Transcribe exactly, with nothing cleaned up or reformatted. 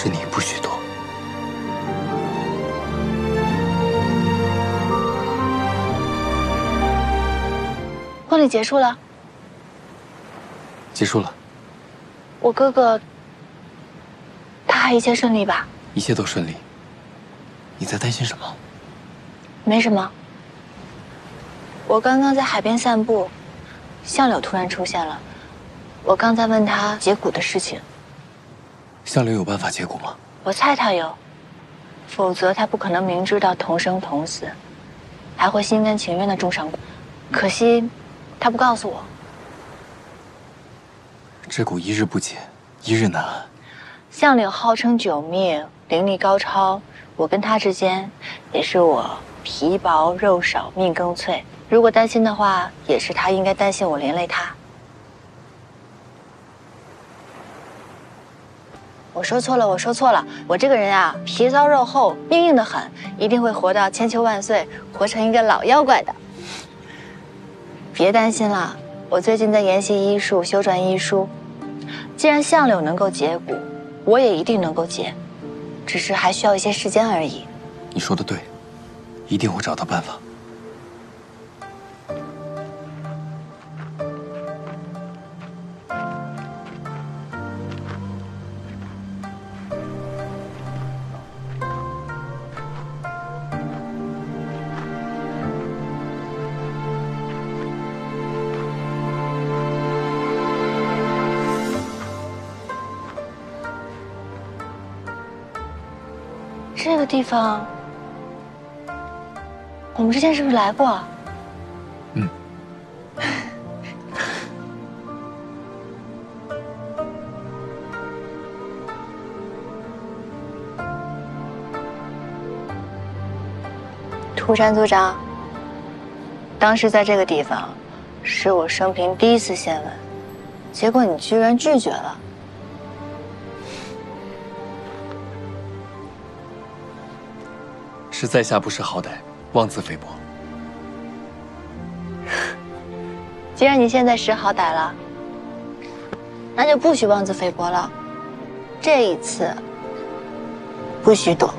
是你不许动。婚礼结束了。结束了。我哥哥，他还一切顺利吧？一切都顺利。你在担心什么？没什么。我刚刚在海边散步，向柳突然出现了。我刚在问他解蛊的事情。向柳有办法解蛊吗？我猜他有，否则他不可能明知道同生同死，还会心甘情愿的种上蛊。可惜，他不告诉我。这蛊一日不解，一日难安。向柳号称九灭，灵力高超。我跟他之间，也是我皮薄肉少，命更脆。如果担心的话，也是他应该担心我连累他。我说错了，我说错了，我这个人啊，皮糙肉厚，命硬的很，一定会活到千秋万岁，活成一个老妖怪的。别担心了，我最近在研习医术，修转医书。既然相柳能够解蛊，我也一定能够解，只是还需要一些时间而已。你说的对，一定会找到办法。这个地方，我们之前是不是来过？嗯。涂山组长，当时在这个地方，是我生平第一次献吻，结果你居然拒绝了。 是在下不识好歹，妄自菲薄。既然你现在识好歹了，那就不许妄自菲薄了。这一次，不许躲。